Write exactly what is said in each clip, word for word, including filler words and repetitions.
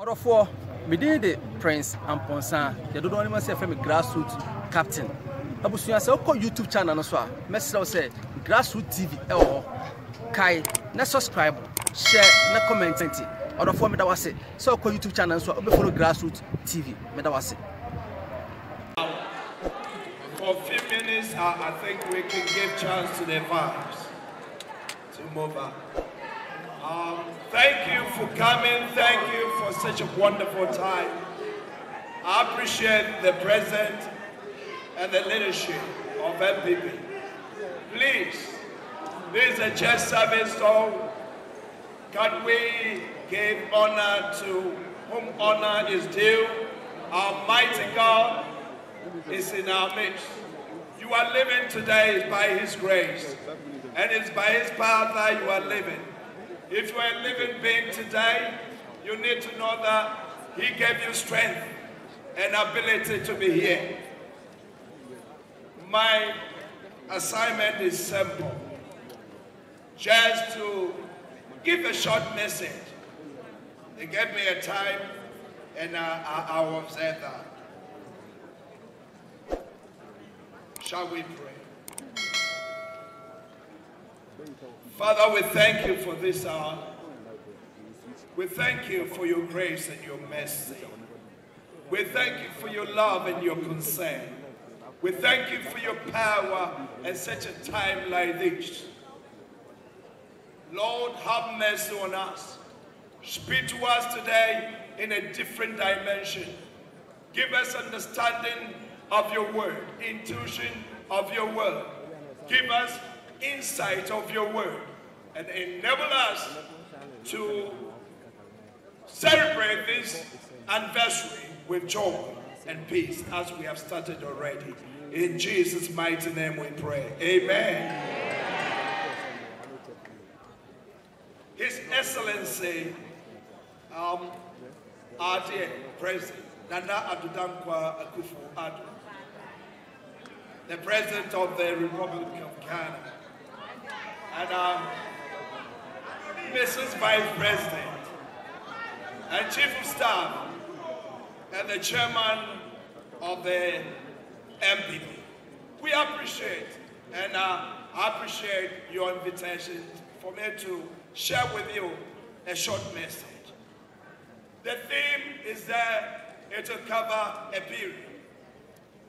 Orofo, me dey the Prince Amponsah. They don't only say from Grassroots captain. Abusu ya say call YouTube channel no so a. Mesra say Grassroots T V e ho. Kai, na subscribe, share, na comment nti. Orofo me da wase. So call YouTube channel so be follow Grassroots T V. Me da wase. For a few minutes, I, I think we can give chance to the vibes to move up. Um, thank you for coming. Thank you for such a wonderful time. I appreciate the present and the leadership of N P P. Please, this is a church service, so can we give honor to whom honor is due? Our mighty God is in our midst. You are living today by His grace, and it's by His power that you are living. If you are a living being today, you need to know that He gave you strength and ability to be here. My assignment is simple, just to give a short message. They gave me a time, and I will observe that. Shall we pray? Father, we thank you for this hour. We thank you for your grace and your mercy. We thank you for your love and your concern. We thank you for your power at such a time like this. Lord, have mercy on us. Speak to us today in a different dimension. Give us understanding of your word, intuition of your word. Give us insight of your word and enable us to celebrate this anniversary with joy and peace as we have started already. In Jesus' mighty name we pray. Amen. His Excellency, um, our dear President, Nana Adudankwa Akufo-Addo, the President of the Republic of Ghana, and uh, Missus Vice President, and Chief of Staff, and the Chairman of the N P P. We appreciate, and I uh, appreciate your invitation for me to share with you a short message. The theme is that it will cover a period.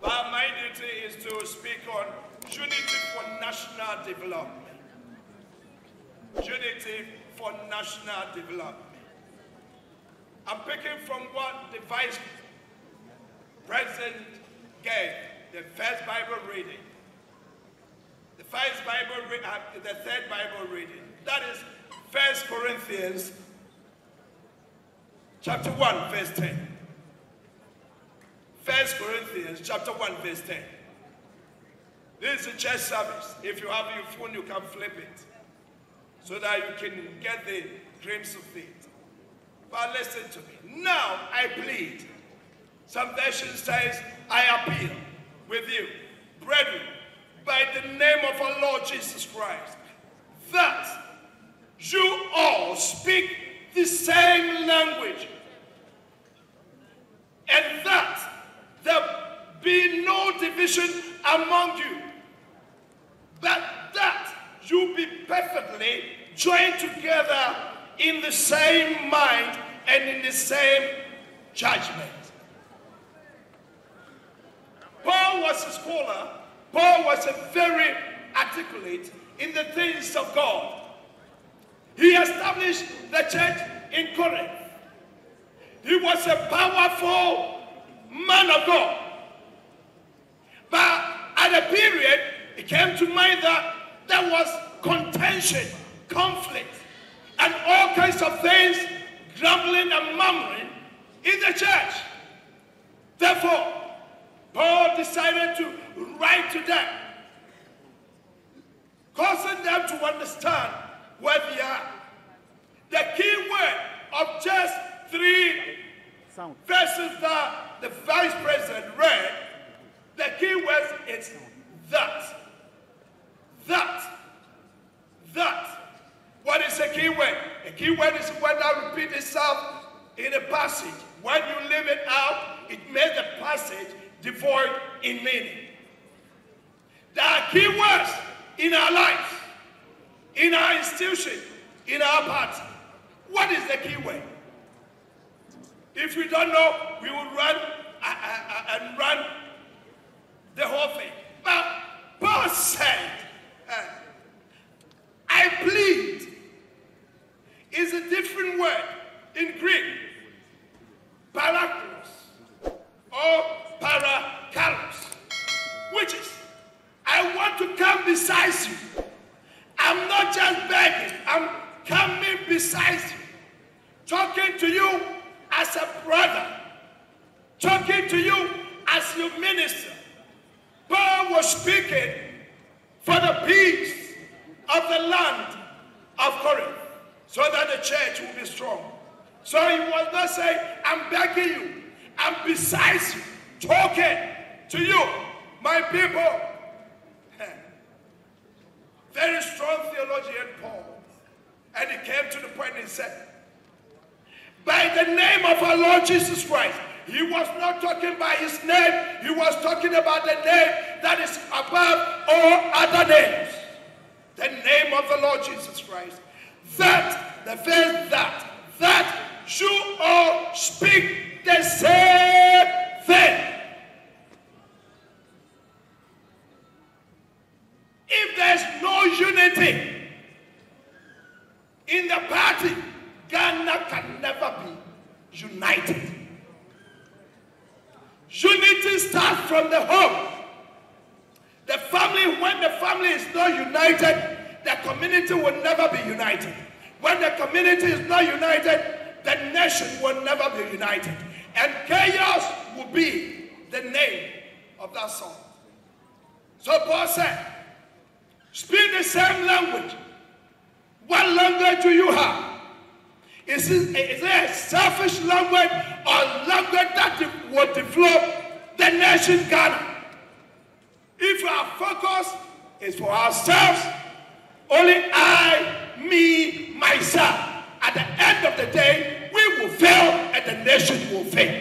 But my duty is to speak on unity for national development. Unity for national development. I'm picking from what the Vice President gave, the first Bible reading. The first Bible reading, the third Bible reading. That is First Corinthians chapter one, verse ten. First Corinthians chapter one, verse ten. This is a church service. If you have your phone, you can flip it so that you can get the glimpse of it. But listen to me. Now I plead. Some version says, I appeal with you, brethren, by the name of our Lord Jesus Christ, that you all speak the same language, and that there be no division among you, but that you be perfectly joined together in the same mind and in the same judgment. Paul was a scholar. Paul was a very articulate in the things of God. He established the church in Corinth. He was a powerful man of God. But at a period, it came to mind that there was contention, conflict, and all kinds of things, grumbling and murmuring in the church. Therefore, Paul decided to write to them, causing them to understand where they are. The key word of just three verses that the Vice President read, the key words is that. That. That. What is a key word? A key word is a word that repeats itself in a passage. When you leave it out, it makes the passage devoid in meaning. There are key words in our life, in our institution, in our party. What is the key word? If we don't know, we will run and run the whole thing. Now, Paul said, I plead is a different word in Greek. Paraklos or parakalos, which is, I want to come beside you. I'm not just begging, I'm coming beside you, talking to you as a brother, talking to you as your minister. Paul was speaking for the peace of the land of Corinth, so that the church will be strong. So he was not saying, I'm begging you, I'm beside you, talking to you, my people. Very strong theologian, Paul. And he came to the point and said, by the name of our Lord Jesus Christ. He was not talking by his name. He was talking about the name that is above all other names. The name of the Lord Jesus Christ. That, the faith that, that you all speak the same thing. If there's no unity in the party, Ghana can never be united. Unity starts from the home. The family, when the family is not united, the community will never be united. When the community is not united, the nation will never be united. And chaos will be the name of that song. So Paul said, speak the same language. What language do you have? Is it, is it a selfish language or language that will develop the nation Ghana? If our focus is for ourselves, only I, me, myself, at the end of the day, we will fail and the nation will fail.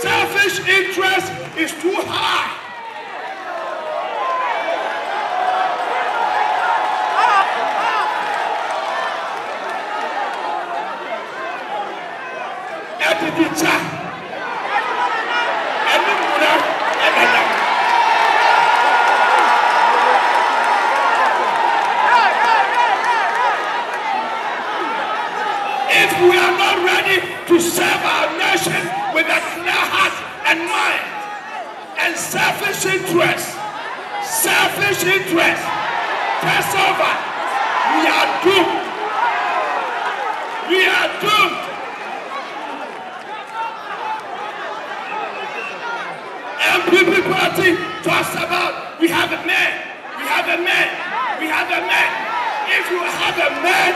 Selfish interest is too high. Every to serve our nation with a clear heart and mind. And selfish interest, selfish interest, press over. We are doomed. We are doomed. N P P party talks about, we have a man, we have a man, we have a man. If you have a man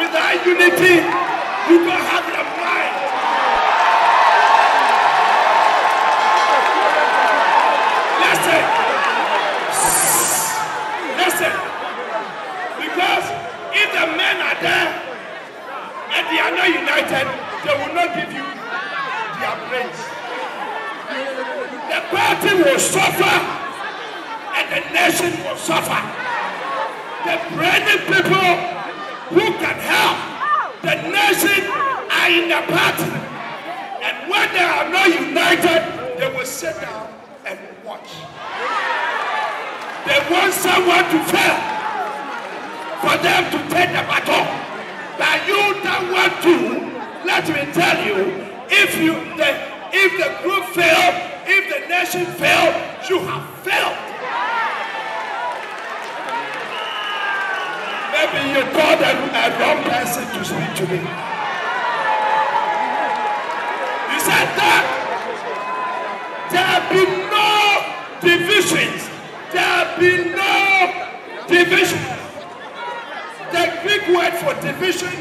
without unity, you don't have the mind. Listen. Listen. Because if the men are there and they are not united, they will not give you their praise. The party will suffer and the nation will suffer. The brave people who can help the nation are in the party. And when they are not united, they will sit down and watch. They want someone to fail for them to take the baton. But you don't want to, let me tell you, if you the, if the group fails, if the nation fails, you have failed. Maybe you called a, a wrong person to speak to me. You said that there be no divisions. There be no divisions. The Greek word for division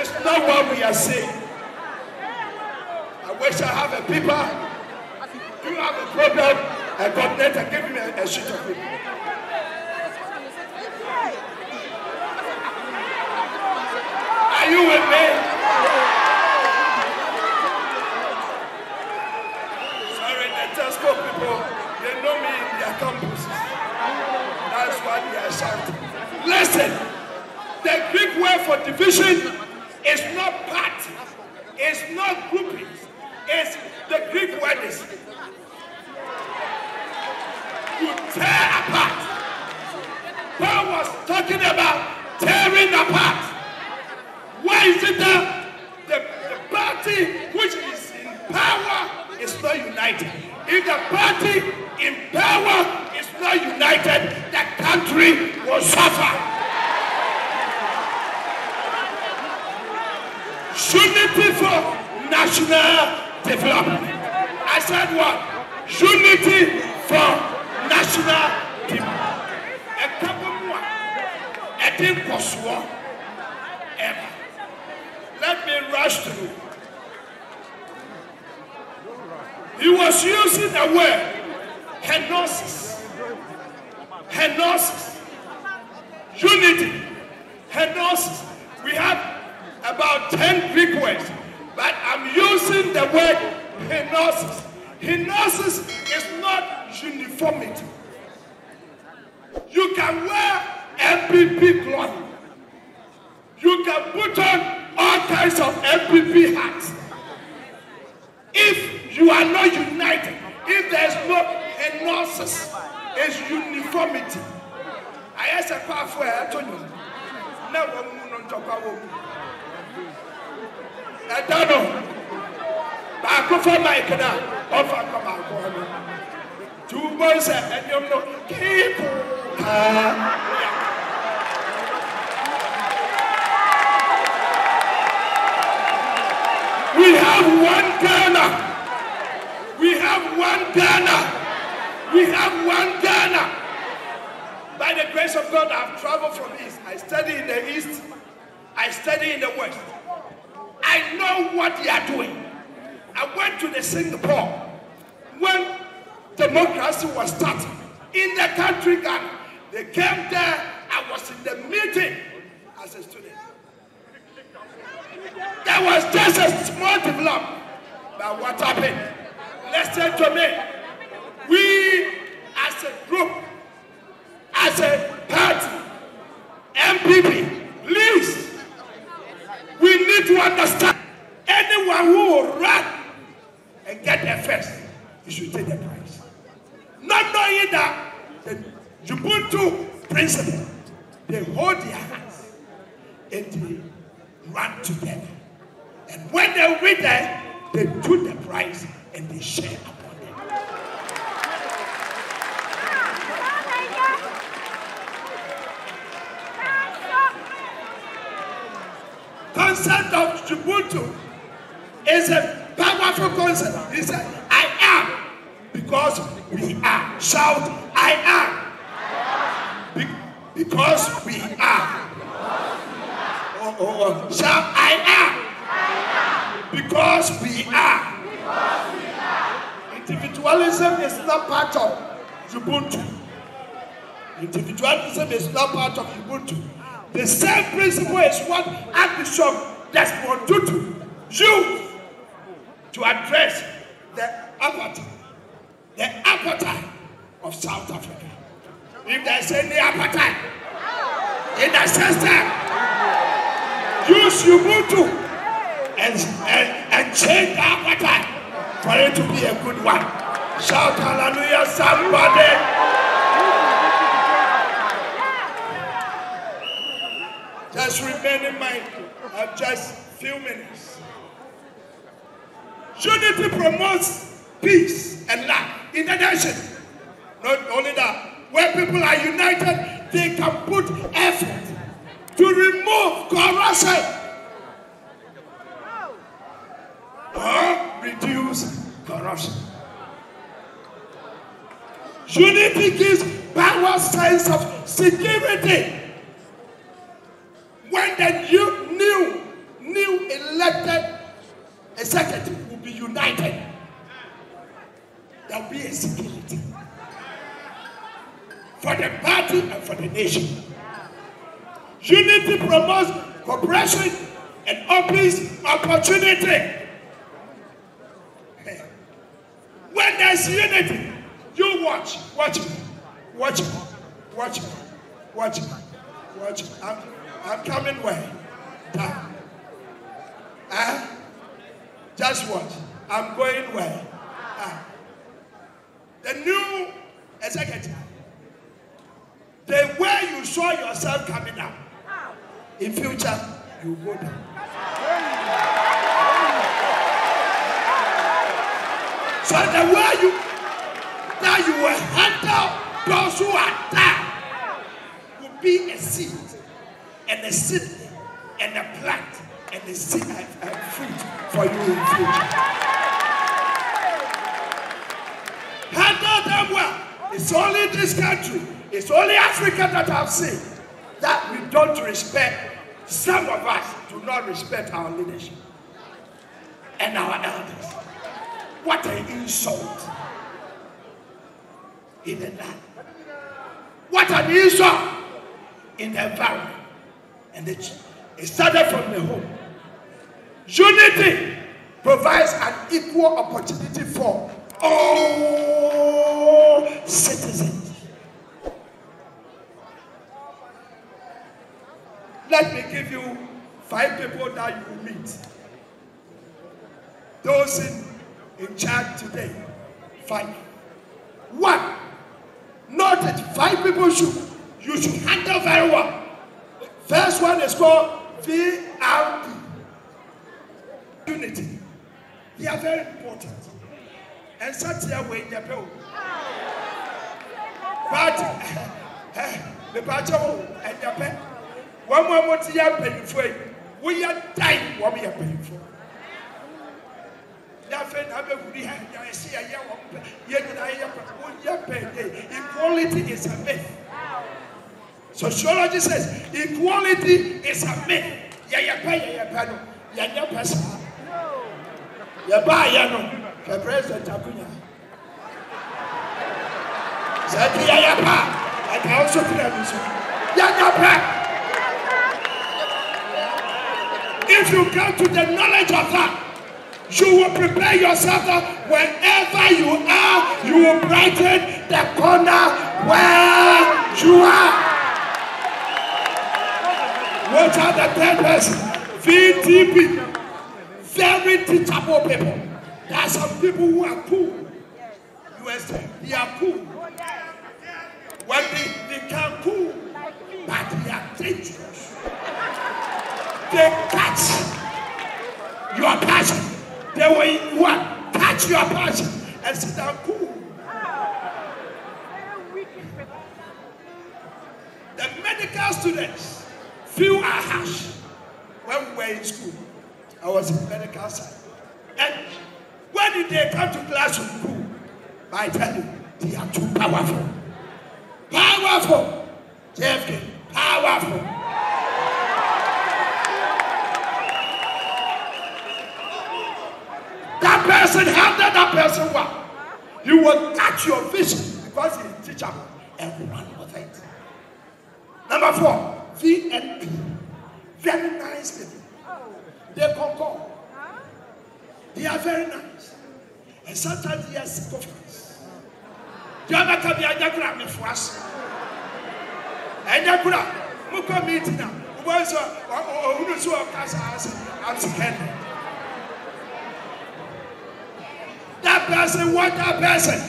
is not what we are saying. I wish I have a paper. You have a problem. I got that. I gave me a, a sheet of paper. The Greek word for division is not part, it's not grouping, it's the Greek word is to tear apart. Paul was talking about tearing apart. Why is it that the, the party which is in power is not united? If the party in power is not united, the country will suffer. Unity for national development. I said what? Unity for national development. A couple more. I didn't pursue ever. Let me rush through. He was using the word Henosis. Henosis. Unity. Henosis. We have about ten Greek words, but I'm using the word henosis. Henosis is not uniformity. You can wear N P P cloth. You can put on all kinds of N P P hats. If you are not united, if there is no henosis, it's uniformity. I asked a powerful Antonio. Never moon on top of woman. I don't know. But I go for my canal. Off I come out. Two months and you know, keep. We have one Ghana. We have one Ghana. We have one Ghana. By the grace of God, I've traveled from the East. I study in the East. I study in the West. I know what they are doing. I went to the Singapore when democracy was started in the country Ghana. They came there. I was in the meeting as a student. There was just a small development. But what happened? Listen to me. We as a group, as a party, N P P, please. We need to understand anyone who will run and get there first, you should take the prize. Not knowing that the Ubuntu principle, they hold their hands and they run together. And when they win there, they took the prize and they share upon them. Concept of Ubuntu is a powerful concept. He said, I am because we are. Shout, I am. Be because we are. Oh, oh, oh. Shout, I am. Because we are. Individualism is not part of Ubuntu. Individualism is not part of Ubuntu. The same principle is what Archbishop Desmond Tutu used to address the apartheid, the apartheid of South Africa. If there is any apartheid in the system, use Ubuntu and, and, and change the apartheid for it to be a good one. Shout hallelujah, somebody. Just remain in mind of just few minutes. Unity promotes peace and love in the nation. Not only that, where people are united, they can put effort to remove corruption or reduce corruption. Unity gives power sense of security. When the new, new, new elected executive will be united, there will be a security for the party and for the nation. Unity promotes cooperation and opens opportunity. When there's unity, you watch, watch, watch, watch, watch, watch, watch. watch. I'm coming where? Down. Huh? Just what? I'm going where? Huh? The new executive. The way you saw yourself coming up, in future, you go down. So the way you, that you will handle those who are down, will be a seed, and a seed, and a plant, and a seed and fruit for you in future. Handle them well. It's only this country, it's only Africa that I've seen that we don't respect. Some of us do not respect our leadership and our elders. What an insult in the land. What an insult in the environment. And it, it started from the home. Unity provides an equal opportunity for all citizens. Let me give you five people that you will meet. Those in, in charge today, five. One, note that five people should, you should handle very well. First one is called V R P. Unity. They are very important. And such a way in the bill. But, the battle and the pen. One more to your painful, we are dying while we are painful. Nothing happened. I see a young yet I am one pay. Equality is a myth. Sociology says equality is a myth. Yayapano, Yanyapasa, Yabayano, the president Abuna Yayapa, and also Yanyapa. If you come to the knowledge of that, you will prepare yourself that wherever you are, you will brighten the corner where you are. Watch out the third person, V T P. Very teachable people. There are some people who are cool. U S A, they are cool. When they, they become cool, but they are dangerous. They catch your passion. They will what? Catch your passion and sit down cool. The medical students, few are harsh. When we were in school, I was in medical side. And when did they come to class with cool? I tell you, they are too powerful. Powerful! J F K, powerful! That person, handle that person well. You will catch your vision because he is teachable and run with it. Number four, V N P. Very nice people. They concur. They are very nice. And sometimes they are sick of us. They are not coming here for us. And they could have. We come meeting now. We want to see our cars. I'm scared. That person, want that person,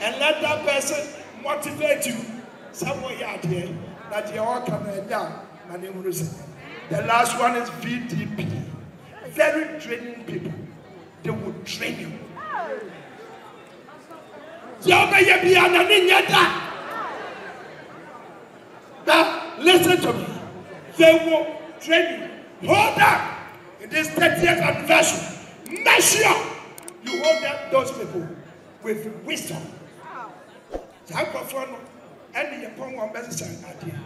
and let that person motivate you. Somewhere out here, that you all come down. My name is. The last one is V D P. Very draining people. They will train you. Now, listen to me. They will train you. Hold up. In this thirtieth anniversary, measure. You hold up those people with wisdom. And the upon one best idea.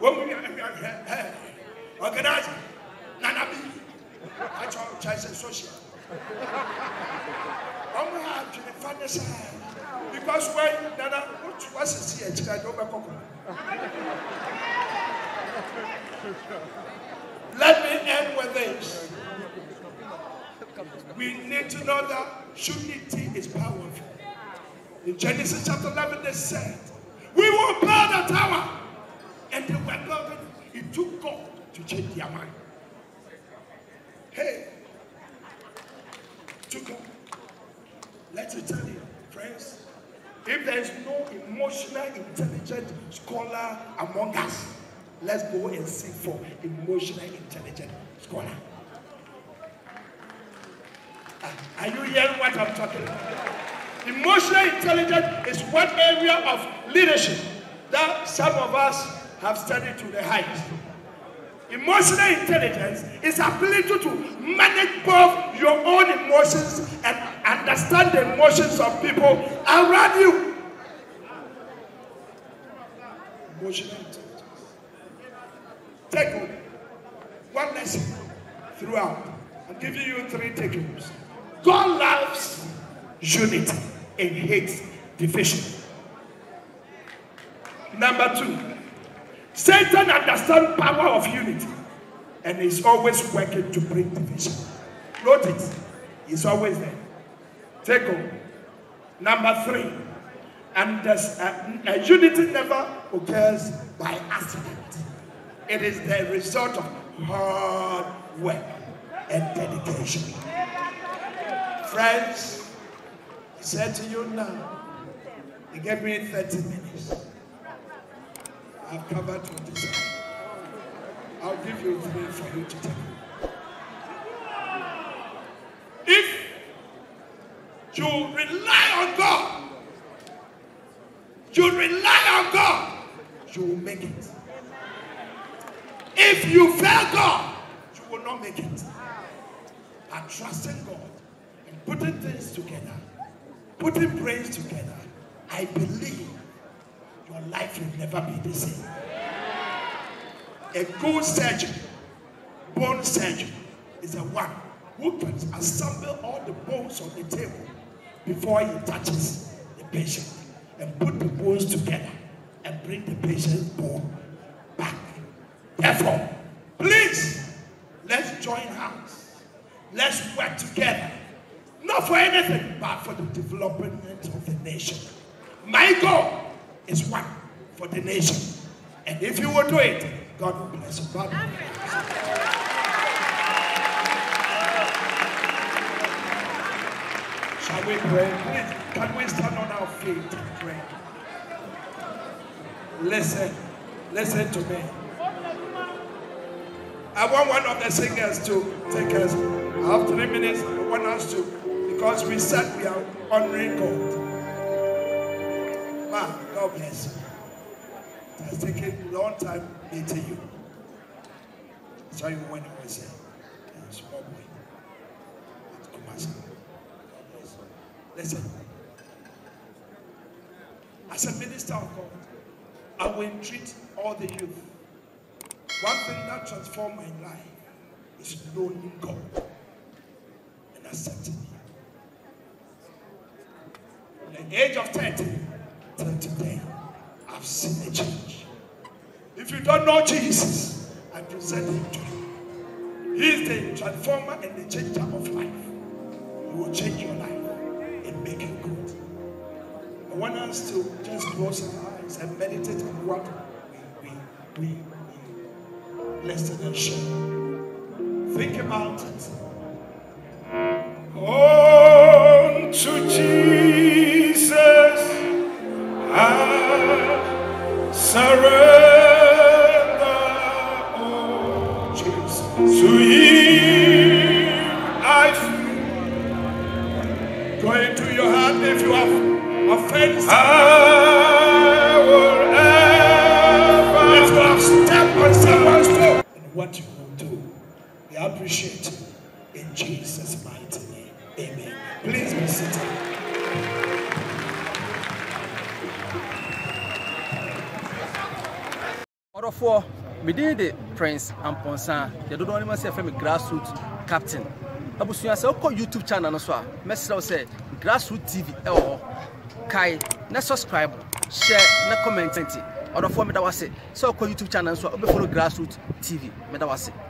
Woman, organize, Nanabi, I talk Chinese and social. I'm not to the father's side. Because when Nana was here, I don't know. Let me end with this. We need to know that unity is powerful. In Genesis chapter eleven, they said, we will build a tower. And they were building it. It took God to change their mind. Hey, took God. Let me tell you, friends, if there is no emotional, intelligent scholar among us, let's go and seek for emotional, intelligent scholar. Are you hearing what I'm talking about? Emotional intelligence is one area of leadership that some of us have studied to the highest. Emotional intelligence is ability to manage both your own emotions and understand the emotions of people around you. Emotional intelligence. Take on one lesson throughout. I'm giving you three takeaways. God loves unity and hates division. Number two, Satan understands power of unity and is always working to bring division. Note it. He's always there. Take on. Number three, and uh, uh, unity never occurs by accident. It is the result of hard work and dedication. Friends, I said to you now, you gave me thirty minutes. I've covered twenty-seven. I'll give you three for you to take. If you rely on God, you rely on God, you will make it. If you fail God, you will not make it. But trusting God and putting things together, putting prayers together, I believe your life will never be the same. A good surgeon, bone surgeon, is the one who can assemble all the bones on the table before he touches the patient and put the bones together and bring the patient's bone back. Therefore, please, let's join hands. Let's work together. Not for anything, but for the development of the nation. My goal is one for the nation. And if you will do it, God will bless you. God will bless you. Shall we pray? Please, can we stand on our feet and pray? Listen, listen to me. I want one of the singers to take us. I have three minutes. I want us to, because we said we are honoring God. Ma, God bless you. It has taken a long time meeting you. I saw you when I was there. I was probably at Kumasi. God bless you. Listen. As a minister of God, I will entreat all the youth. One thing that transformed my life is knowing God and accepting Him. From the age of thirty till today, I've seen a change. If you don't know Jesus, I present Him to you. He is the transformer and the changer of life. He will change your life and make it good. I want us to just close our eyes and meditate on what we, we, we. Blessed and shame. Think about it. Oh, to Jesus I surrender. Oh, Jesus, to Him I feel. Go into your heart if you have offense. I will ever. If you have stepped on someone's toe. What you will do, we appreciate you in Jesus' mighty name. Amen. Please be seated. Orofo, me dey the Prince Amponsah. They don't only say from Grassroots Captain. Abu Suya say, "Oko YouTube channel no so." Mesra say, Grassroots T V. Oh, Kai, na subscribe, share, na comment. Or the form that was it. So, call YouTube channel, so I'll be follow Grassroots T V. That was it.